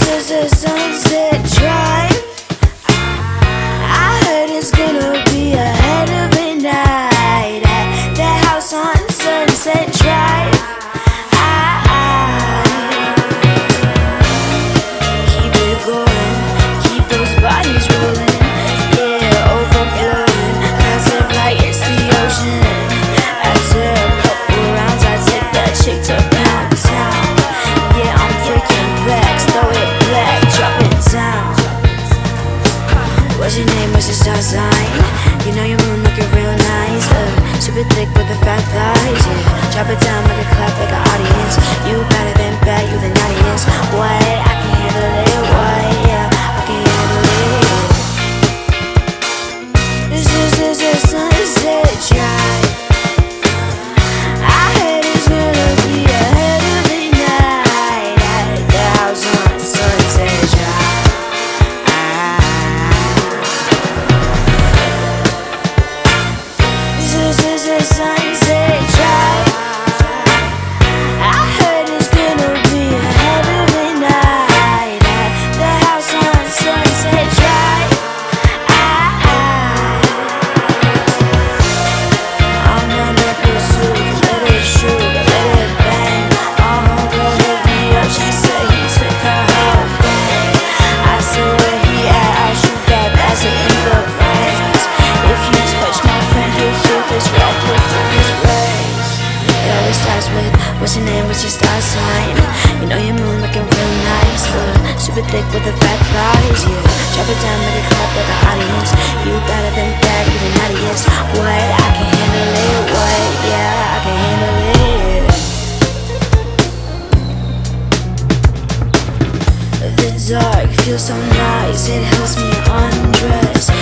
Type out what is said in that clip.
Sunset Drive. I heard it's gonna be a head of a night at the house on Sunset Drive. I keep it going, keep those bodies rolling. Yeah, overflowing, massive like it's the ocean. After a couple rounds, I take that chick to downtown. Yeah, I'm freaking blacks, throw it. What's your name? What's your star sign? You know your moon looking real nice. Super thick with the fat thighs. Yeah, drop it down like a clap, like an audience. You better than bad, you the naughtiest. What? I can handle it. What? Yeah, I can handle it. This is a Sunset Drive. I heard it's gonna be a head of the night at the house on Sunset Drive. Sunset Drive. I heard it's gonna be a head of the night at the house on Sunset Drive. I'm on a pursuit, let it shoot, let it bang. I'm gonna be up, she said he took her whole thing. I said where he at, I'll shoot that bastard in the brains. If you touch my friend, you'll feel this rock. What's your name? What's your star sign? You know your moon looking real nice. Super thick with the fat thighs. Yeah, drop it down like a clap with the audience. You better than bad, you the naughtiest. What? I can handle it. What? Yeah, I can handle it. The dark feels so nice, it helps me undress.